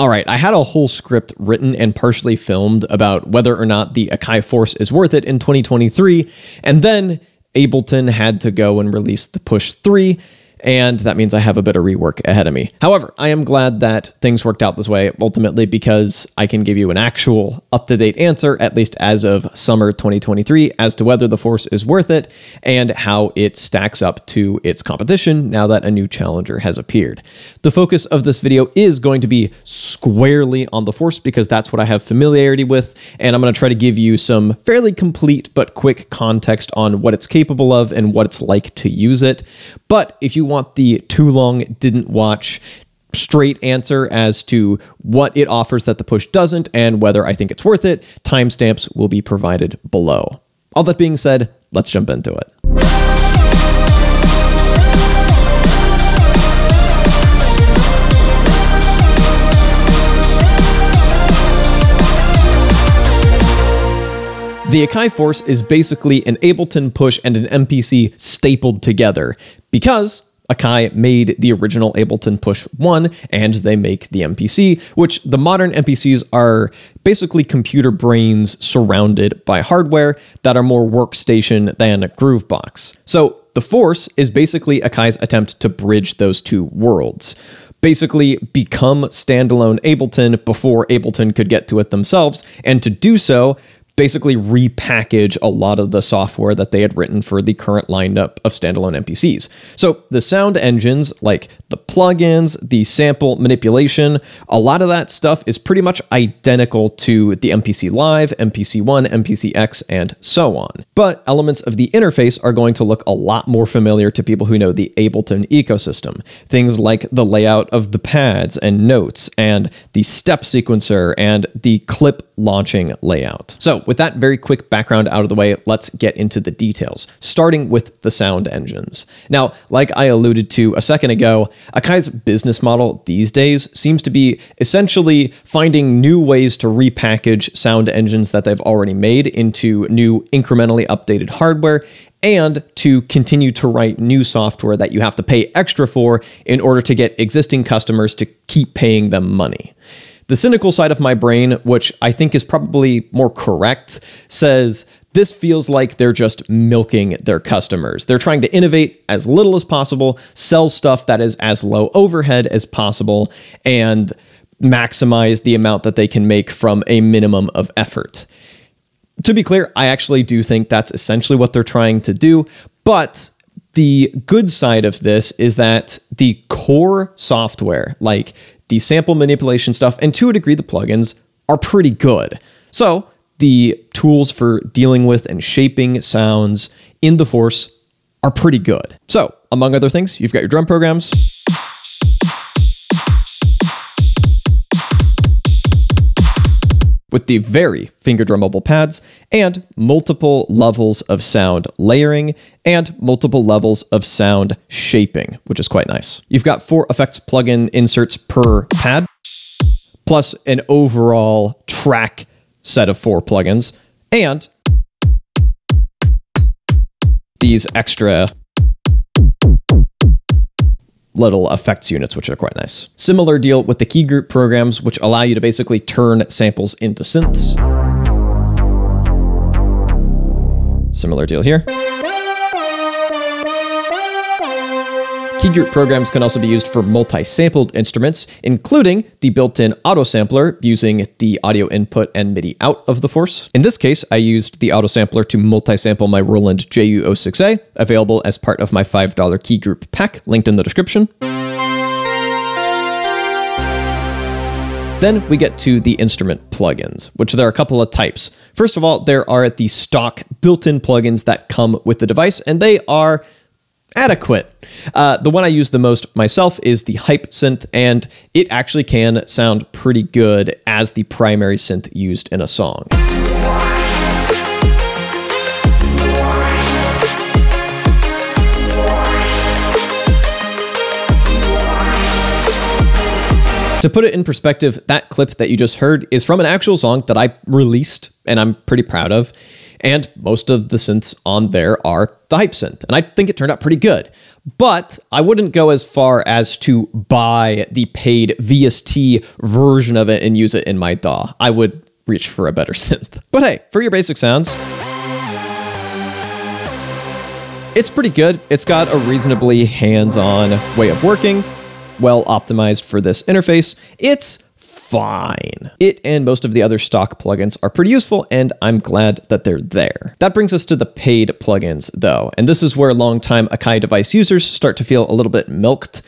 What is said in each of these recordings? All right, I had a whole script written and partially filmed about whether or not the Akai Force is worth it in 2023, and then Ableton had to go and release the Push 3, and that means I have a bit of rework ahead of me. However, I am glad that things worked out this way, ultimately, because I can give you an actual up-to-date answer, at least as of summer 2023, as to whether the Force is worth it and how it stacks up to its competition now that a new challenger has appeared. The focus of this video is going to be squarely on the Force because that's what I have familiarity with, and I'm going to try to give you some fairly complete but quick context on what it's capable of and what it's like to use it. But if you want the too long didn't watch straight answer as to what it offers that the Push doesn't and whether I think it's worth it, timestamps will be provided below. All that being said, let's jump into it. The Akai Force is basically an Ableton Push and an MPC stapled together because Akai made the original Ableton Push 1 and they make the MPC, which the modern MPCs are basically computer brains surrounded by hardware that are more workstation than Groovebox. So the Force is basically Akai's attempt to bridge those two worlds. Basically become standalone Ableton before Ableton could get to it themselves, and to do so, basically repackage a lot of the software that they had written for the current lineup of standalone MPCs. So the sound engines, like the plugins, the sample manipulation, a lot of that stuff is pretty much identical to the MPC Live, MPC 1, MPC X, and so on. But elements of the interface are going to look a lot more familiar to people who know the Ableton ecosystem. Things like the layout of the pads and notes, and the step sequencer, and the clip launching layout. So with that very quick background out of the way, let's get into the details, starting with the sound engines. Now, like I alluded to a second ago, Akai's business model these days seems to be essentially finding new ways to repackage sound engines that they've already made into new incrementally updated hardware, and to continue to write new software that you have to pay extra for in order to get existing customers to keep paying them money. The cynical side of my brain, which I think is probably more correct, says this feels like they're just milking their customers. They're trying to innovate as little as possible, sell stuff that is as low overhead as possible, and maximize the amount that they can make from a minimum of effort. To be clear, I actually do think that's essentially what they're trying to do, but the good side of this is that the core software, like the sample manipulation stuff, and to a degree the plugins, are pretty good. So the tools for dealing with and shaping sounds in the Force are pretty good. So among other things, you've got your drum programs, with the very finger drummable pads, and multiple levels of sound layering, and multiple levels of sound shaping, which is quite nice. You've got 4 effects plugin inserts per pad, plus an overall track set of 4 plugins, and these extra little effects units, which are quite nice. Similar deal with the key group programs, which allow you to basically turn samples into synths. Similar deal here. Key group programs can also be used for multi-sampled instruments, including the built-in auto-sampler using the audio input and MIDI out of the Force. In this case, I used the auto-sampler to multi-sample my Roland JU-06A, available as part of my $5 key group pack, linked in the description. Then we get to the instrument plugins, which there are a couple of types. First of all, there are the stock built-in plugins that come with the device, and they are adequate. The one I use the most myself is the Hype synth, and it actually can sound pretty good as the primary synth used in a song. To put it in perspective, that clip that you just heard is from an actual song that I released and I'm pretty proud of. And most of the synths on there are the Hype synth, and I think it turned out pretty good. But I wouldn't go as far as to buy the paid VST version of it and use it in my DAW. I would reach for a better synth. But hey, for your basic sounds, it's pretty good. It's got a reasonably hands-on way of working, well optimized for this interface. It's fine. It and most of the other stock plugins are pretty useful, and I'm glad that they're there. That brings us to the paid plugins though, and this is where longtime Akai device users start to feel a little bit milked.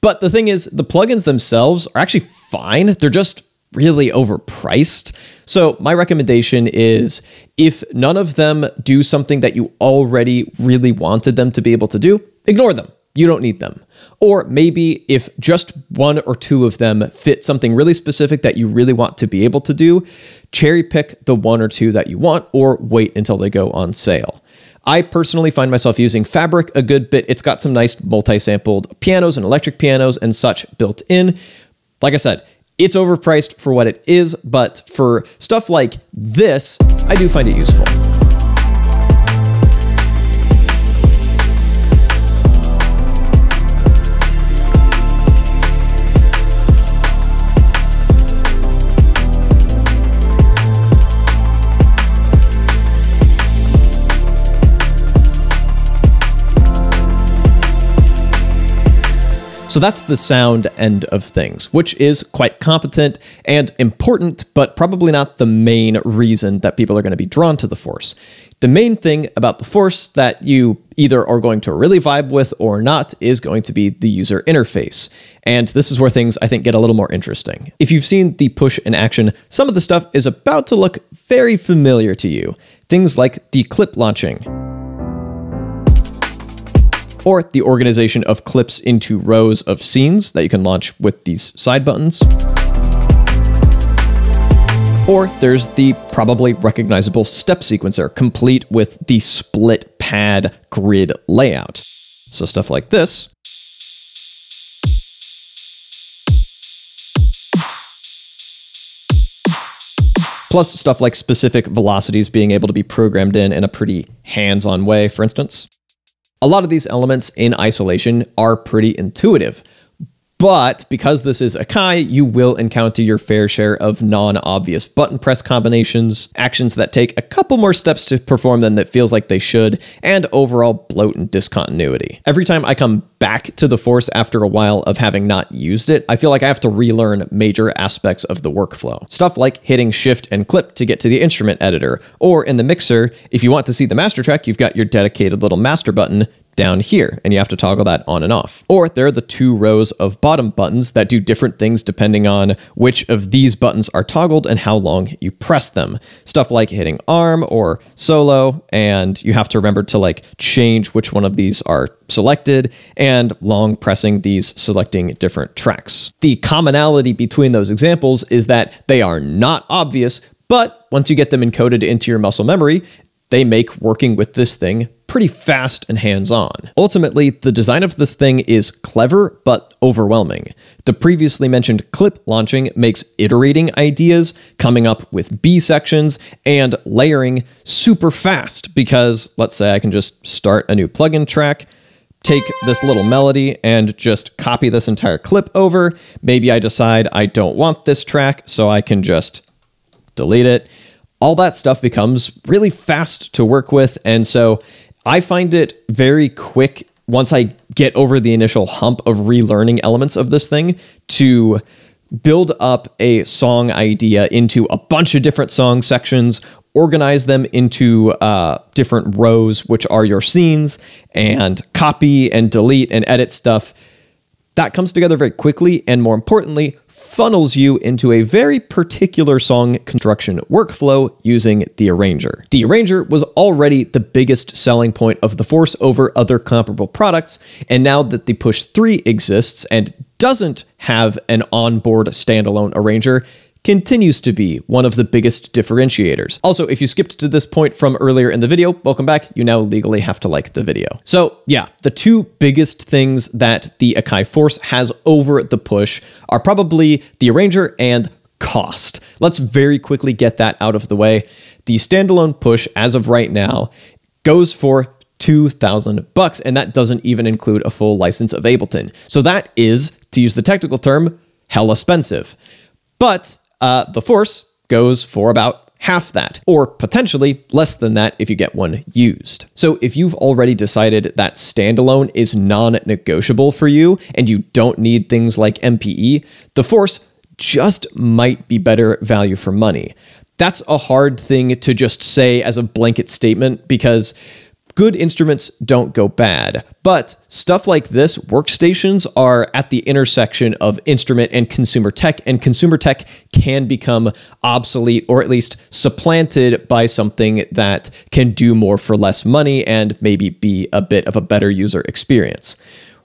But the thing is, the plugins themselves are actually fine. They're just really overpriced. So my recommendation is, if none of them do something that you already really wanted them to be able to do, ignore them. You don't need them. Or maybe if just one or two of them fit something really specific that you really want to be able to do, cherry pick the one or two that you want, or wait until they go on sale. I personally find myself using Fabric a good bit. It's got some nice multi-sampled pianos and electric pianos and such built in. Like I said, it's overpriced for what it is, but for stuff like this, I do find it useful. So that's the sound end of things, which is quite competent and important, but probably not the main reason that people are going to be drawn to the Force. The main thing about the Force that you either are going to really vibe with or not is going to be the user interface. And this is where things, I think, get a little more interesting. If you've seen the Push in action, some of the stuff is about to look very familiar to you. Things like the clip launching, or the organization of clips into rows of scenes that you can launch with these side buttons. Or there's the probably recognizable step sequencer, complete with the split pad grid layout. So stuff like this. Plus stuff like specific velocities being able to be programmed in a pretty hands-on way, for instance. A lot of these elements in isolation are pretty intuitive, but because this is Akai, you will encounter your fair share of non-obvious button press combinations, actions that take a couple more steps to perform than that feels like they should, and overall bloat and discontinuity. Every time I come back to the Force after a while of having not used it, I feel like I have to relearn major aspects of the workflow. Stuff like hitting shift and clip to get to the instrument editor, or in the mixer, if you want to see the master track, you've got your dedicated little master button down here, and you have to toggle that on and off. Or there are the two rows of bottom buttons that do different things depending on which of these buttons are toggled and how long you press them. Stuff like hitting arm or solo, and you have to remember to like change which one of these are selected, and long pressing these selecting different tracks. The commonality between those examples is that they are not obvious, but once you get them encoded into your muscle memory, they make working with this thing pretty fast and hands-on. Ultimately, the design of this thing is clever, but overwhelming. The previously mentioned clip launching makes iterating ideas, coming up with B sections, and layering super fast, because let's say I can just start a new plugin track, take this little melody and just copy this entire clip over. Maybe I decide I don't want this track, so I can just delete it. All that stuff becomes really fast to work with, and so I find it very quick once I get over the initial hump of relearning elements of this thing to build up a song idea into a bunch of different song sections, organize them into different rows, which are your scenes, and copy and delete and edit stuff. That comes together very quickly, and more importantly, funnels you into a very particular song construction workflow using the arranger. The arranger was already the biggest selling point of the Force over other comparable products, and now that the Push 3 exists and doesn't have an onboard standalone arranger, continues to be one of the biggest differentiators. Also, if you skipped to this point from earlier in the video, welcome back. You now legally have to like the video. So yeah, the two biggest things that the Akai Force has over the Push are probably the arranger and cost. Let's very quickly get that out of the way. the standalone push as of right now goes for $2,000, and that doesn't even include a full license of Ableton. So that is, to use the technical term, hella expensive. But the Force goes for about half that, or potentially less than that if you get one used. So if you've already decided that standalone is non-negotiable for you and you don't need things like MPE, the Force just might be better value for money. That's a hard thing to just say as a blanket statement, because good instruments don't go bad, but stuff like this, workstations are at the intersection of instrument and consumer tech can become obsolete or at least supplanted by something that can do more for less money and maybe be a bit of a better user experience.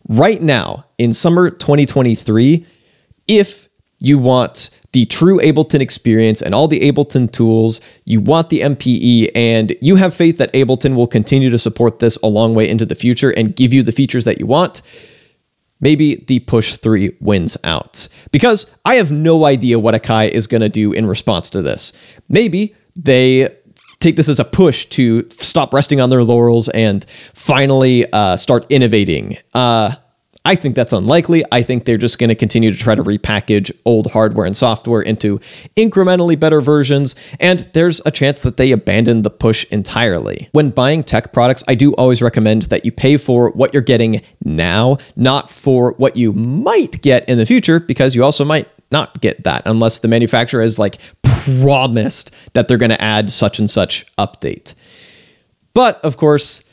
Right now, in summer 2023, if you want the true Ableton experience and all the Ableton tools, you want the MPE, and you have faith that Ableton will continue to support this a long way into the future and give you the features that you want, maybe the Push 3 wins out. Because I have no idea what Akai is going to do in response to this. Maybe they take this as a push to stop resting on their laurels and finally start innovating. I think that's unlikely. I think they're just going to continue to try to repackage old hardware and software into incrementally better versions, and there's a chance that they abandon the push entirely. When buying tech products, I do always recommend that you pay for what you're getting now, not for what you might get in the future, because you also might not get that unless the manufacturer has like promised that they're going to add such and such update. But of course,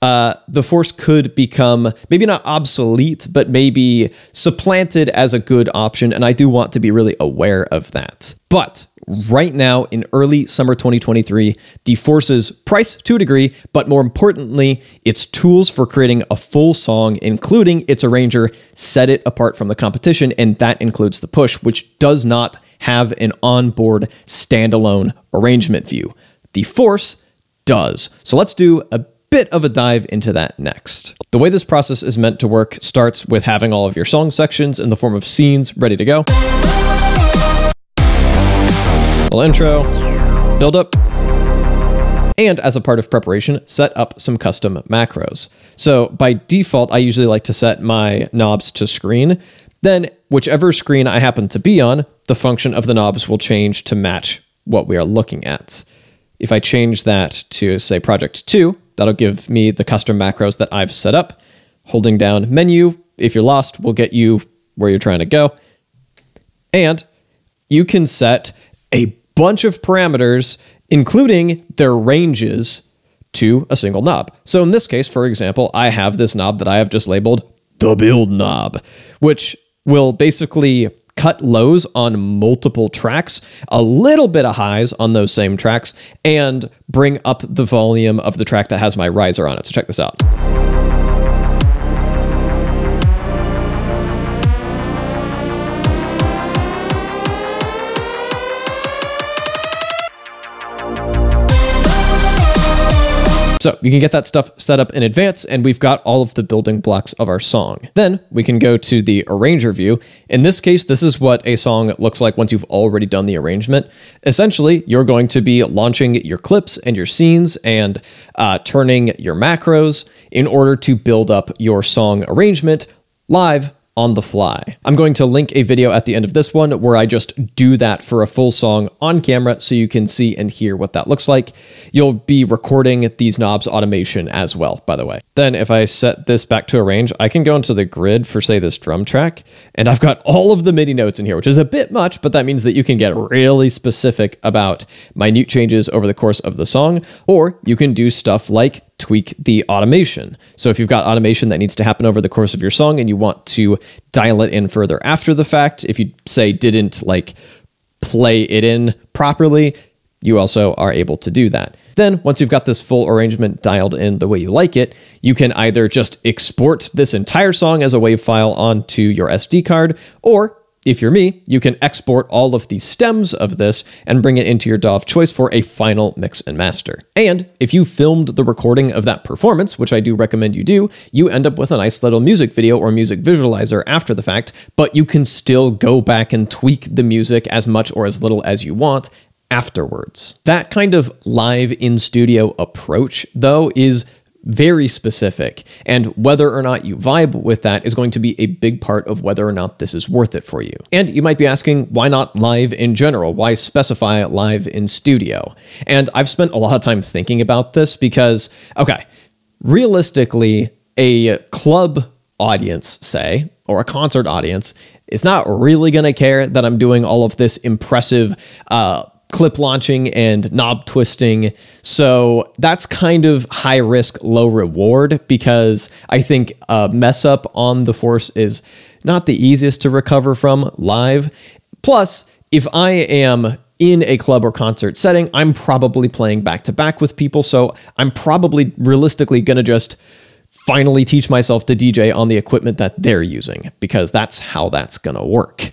the Force could become maybe not obsolete, but maybe supplanted as a good option. And I do want to be really aware of that. But right now in early summer 2023, the Force's price to a degree, but more importantly, its tools for creating a full song, including its arranger, set it apart from the competition. And that includes the Push, which does not have an onboard standalone arrangement view. The Force does. So let's do a bit of a dive into that next. The way this process is meant to work starts with having all of your song sections in the form of scenes ready to go. Little intro, build up, and as a part of preparation, set up some custom macros. So by default, I usually like to set my knobs to screen. Then whichever screen I happen to be on, the function of the knobs will change to match what we are looking at. If I change that to say project 2, that'll give me the custom macros that I've set up. Holding down menu, if you're lost, will get you where you're trying to go. And you can set a bunch of parameters, including their ranges, to a single knob. So in this case, for example, I have this knob that I have just labeled the build knob, which will basically cut lows on multiple tracks, a little bit of highs on those same tracks, and bring up the volume of the track that has my riser on it. So check this out. So you can get that stuff set up in advance, and we've got all of the building blocks of our song. Then we can go to the arranger view. In this case, this is what a song looks like once you've already done the arrangement. Essentially, you're going to be launching your clips and your scenes and turning your macros in order to build up your song arrangement live on the fly. I'm going to link a video at the end of this one where I just do that for a full song on camera so you can see and hear what that looks like. You'll be recording these knobs automation as well, by the way. Then if I set this back to a range, I can go into the grid for say this drum track, and I've got all of the MIDI notes in here, which is a bit much, but that means that you can get really specific about minute changes over the course of the song, or you can do stuff like tweak the automation. So if you've got automation that needs to happen over the course of your song and you want to dial it in further after the fact, if you say didn't like play it in properly, you also are able to do that. Then once you've got this full arrangement dialed in the way you like it, you can either just export this entire song as a WAV file onto your SD card, or if you're me, you can export all of the stems of this and bring it into your DAW of choice for a final mix and master. And if you filmed the recording of that performance, which I do recommend you do, you end up with a nice little music video or music visualizer after the fact, but you can still go back and tweak the music as much or as little as you want afterwards. That kind of live in studio approach, though, is very specific, and whether or not you vibe with that is going to be a big part of whether or not this is worth it for you. And you might be asking, why not live in general? Why specify live in studio? And I've spent a lot of time thinking about this because, okay, realistically, a club audience, say, or a concert audience, is not really going to care that I'm doing all of this impressive clip launching and knob twisting. So that's kind of high risk, low reward, because I think a mess up on the Force is not the easiest to recover from live. Plus, if I am in a club or concert setting, I'm probably playing back to back with people. So I'm probably realistically going to just finally teach myself to DJ on the equipment that they're using, because that's how that's going to work.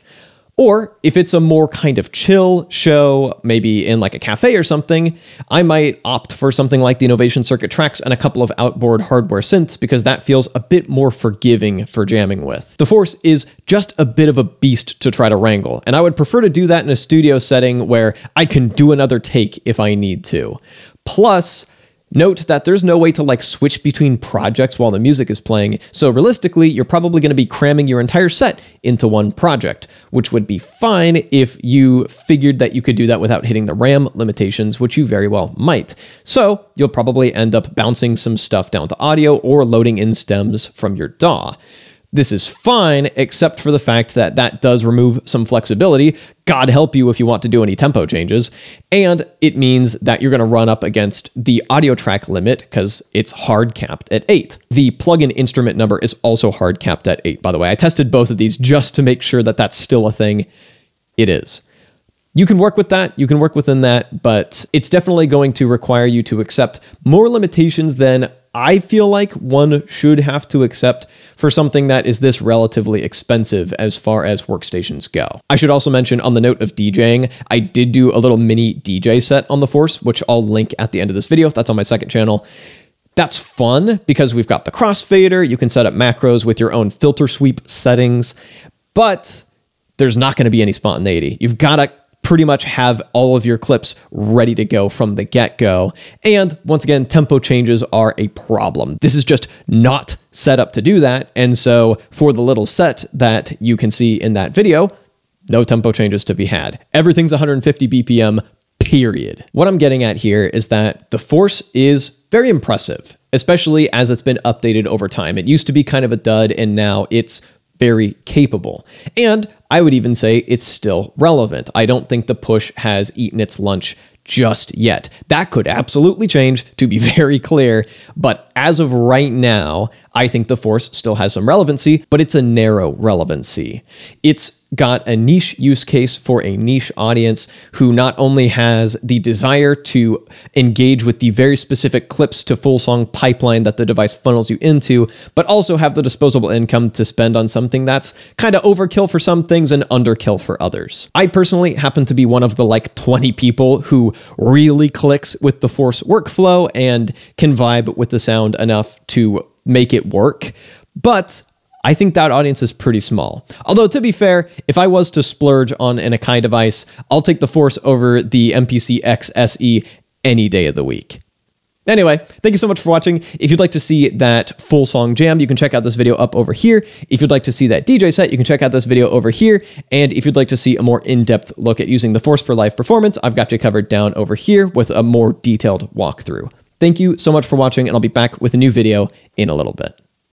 Or if it's a more kind of chill show, maybe in like a cafe or something, I might opt for something like the Innovation Circuit Tracks and a couple of outboard hardware synths, because that feels a bit more forgiving for jamming with. The Force is just a bit of a beast to try to wrangle, and I would prefer to do that in a studio setting where I can do another take if I need to. Plus, note that there's no way to like switch between projects while the music is playing, so realistically, you're probably going to be cramming your entire set into one project, which would be fine if you figured that you could do that without hitting the RAM limitations, which you very well might. So you'll probably end up bouncing some stuff down to audio or loading in stems from your DAW. This is fine, except for the fact that that does remove some flexibility. God help you if you want to do any tempo changes. And it means that you're going to run up against the audio track limit, because it's hard capped at 8. The plug-in instrument number is also hard capped at 8, by the way. I tested both of these just to make sure that that's still a thing. It is. You can work with that, you can work within that, but it's definitely going to require you to accept more limitations than I feel like one should have to accept for something that is this relatively expensive as far as workstations go. I should also mention, on the note of DJing, I did do a little mini DJ set on the Force, which I'll link at the end of this video. That's on my second channel. That's fun because we've got the crossfader, you can set up macros with your own filter sweep settings, but there's not going to be any spontaneity. You've got to pretty much have all of your clips ready to go from the get-go. And once again, tempo changes are a problem. This is just not set up to do that. And so for the little set that you can see in that video, no tempo changes to be had. Everything's 150 BPM, period. What I'm getting at here is that the Force is very impressive, especially as it's been updated over time. It used to be kind of a dud, and now it's very capable. And I would even say it's still relevant. I don't think the Push has eaten its lunch just yet. That could absolutely change, to be very clear, but as of right now, I think the Force still has some relevancy, but it's a narrow relevancy. It's got a niche use case for a niche audience who not only has the desire to engage with the very specific clips to full song pipeline that the device funnels you into, but also have the disposable income to spend on something that's kind of overkill for some things and underkill for others. I personally happen to be one of the like 20 people who really clicks with the Force workflow and can vibe with the sound enough to make it work, but I think that audience is pretty small. Although, to be fair, if I was to splurge on an Akai device, I'll take the Force over the MPC XSE any day of the week. Anyway, thank you so much for watching. If you'd like to see that full song jam, you can check out this video up over here. If you'd like to see that DJ set, you can check out this video over here. And if you'd like to see a more in-depth look at using the Force for live performance, I've got you covered down over here with a more detailed walkthrough. Thank you so much for watching, and I'll be back with a new video in a little bit.